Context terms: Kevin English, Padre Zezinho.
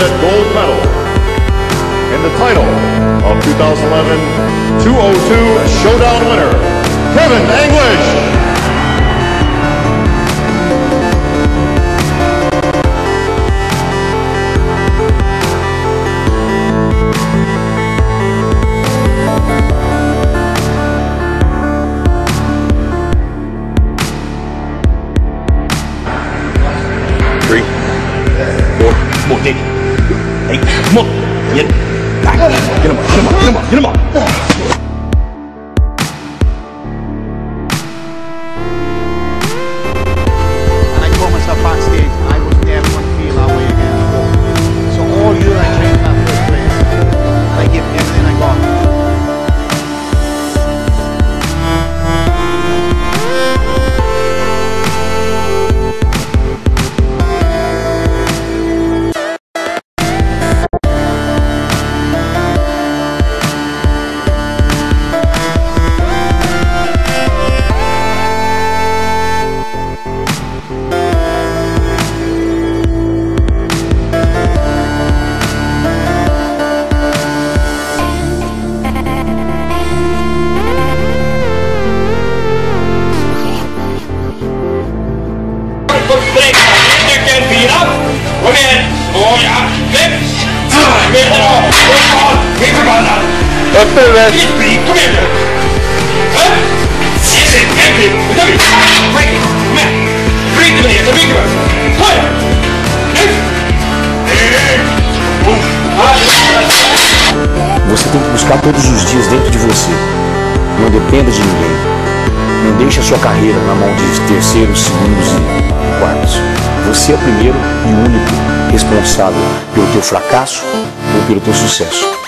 Korea gold medal and the title of 2011 202 Showdown winner, Kevin English. Dig it. Hey, come on. Get him. Get him up. Get him up. Get him up. Get him up. Let's do this. Come here. Você tem que buscar todos os dias dentro de você. Não dependa de ninguém. Não deixe a sua carreira na mão de terceiros, segundos e quartos. Você é o primeiro e único responsável pelo teu fracasso ou pelo teu sucesso.